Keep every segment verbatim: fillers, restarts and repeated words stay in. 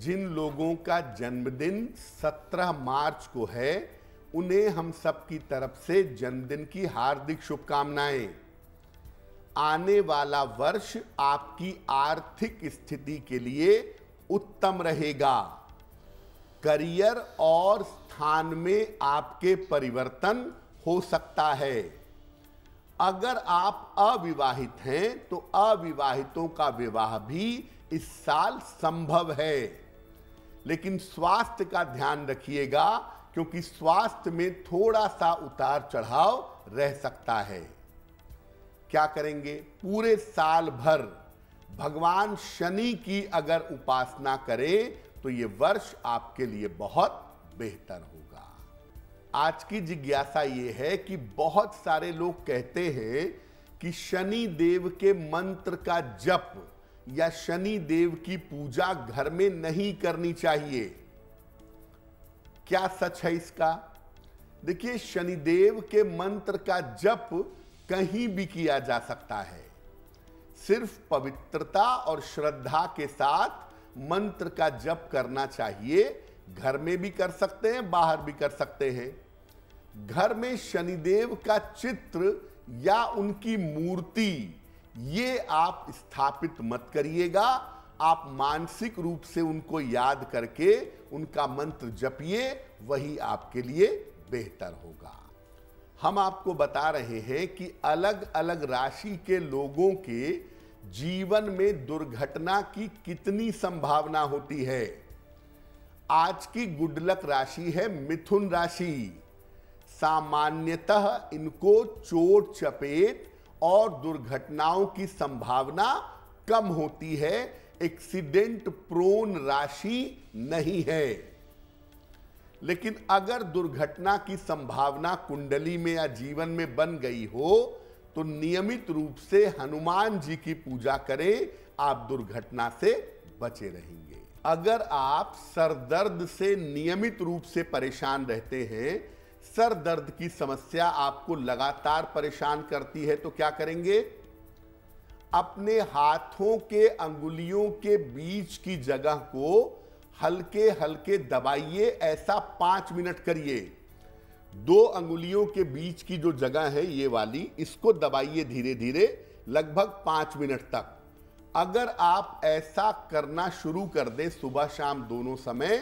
जिन लोगों का जन्मदिन सत्रह मार्च को है उन्हें हम सब की तरफ से जन्मदिन की हार्दिक शुभकामनाएं। आने वाला वर्ष आपकी आर्थिक स्थिति के लिए उत्तम रहेगा। करियर और स्थान में आपके परिवर्तन हो सकता है। अगर आप अविवाहित हैं तो अविवाहितों का विवाह भी इस साल संभव है, लेकिन स्वास्थ्य का ध्यान रखिएगा क्योंकि स्वास्थ्य में थोड़ा सा उतार चढ़ाव रह सकता है। क्या करेंगे? पूरे साल भर भगवान शनि की अगर उपासना करें तो ये वर्ष आपके लिए बहुत बेहतर होगा। आज की जिज्ञासा ये है कि बहुत सारे लोग कहते हैं कि शनि देव के मंत्र का जप या शनि देव की पूजा घर में नहीं करनी चाहिए। क्या सच है इसका? देखिए, शनि देव के मंत्र का जप कहीं भी किया जा सकता है। सिर्फ पवित्रता और श्रद्धा के साथ मंत्र का जप करना चाहिए। घर में भी कर सकते हैं, बाहर भी कर सकते हैं। घर में शनिदेव का चित्र या उनकी मूर्ति ये आप स्थापित मत करिएगा। आप मानसिक रूप से उनको याद करके उनका मंत्र जपिए, वही आपके लिए बेहतर होगा। हम आपको बता रहे हैं कि अलग अलग राशि के लोगों के जीवन में दुर्घटना की कितनी संभावना होती है। आज की गुड लक राशि है मिथुन राशि। सामान्यतः इनको चोट चपेट और दुर्घटनाओं की संभावना कम होती है। एक्सीडेंट प्रोन राशि नहीं है, लेकिन अगर दुर्घटना की संभावना कुंडली में या जीवन में बन गई हो तो नियमित रूप से हनुमान जी की पूजा करें, आप दुर्घटना से बचे रहेंगे। अगर आप सर दर्द से नियमित रूप से परेशान रहते हैं, सर दर्द की समस्या आपको लगातार परेशान करती है, तो क्या करेंगे? अपने हाथों के अंगुलियों के बीच की जगह को हल्के हल्के दबाइए। ऐसा पांच मिनट करिए। दो अंगुलियों के बीच की जो जगह है ये वाली, इसको दबाइए धीरे धीरे लगभग पांच मिनट तक। अगर आप ऐसा करना शुरू कर दें सुबह शाम दोनों समय,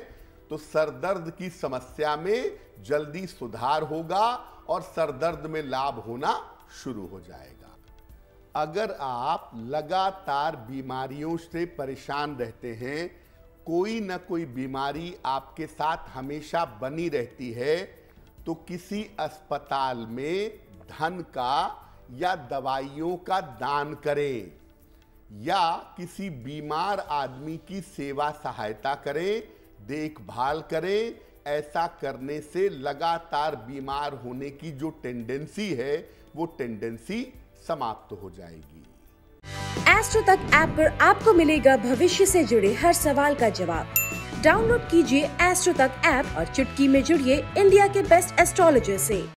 तो सरदर्द की समस्या में जल्दी सुधार होगा और सरदर्द में लाभ होना शुरू हो जाएगा। अगर आप लगातार बीमारियों से परेशान रहते हैं, कोई ना कोई बीमारी आपके साथ हमेशा बनी रहती है, तो किसी अस्पताल में धन का या दवाइयों का दान करें या किसी बीमार आदमी की सेवा सहायता करें, देखभाल करें। ऐसा करने से लगातार बीमार होने की जो टेंडेंसी है वो टेंडेंसी समाप्त हो जाएगी। एस्ट्रोटक ऐप पर आपको मिलेगा भविष्य से जुड़े हर सवाल का जवाब। डाउनलोड कीजिए एस्ट्रोटक ऐप और चुटकी में जुड़िए इंडिया के बेस्ट एस्ट्रोलॉजर से।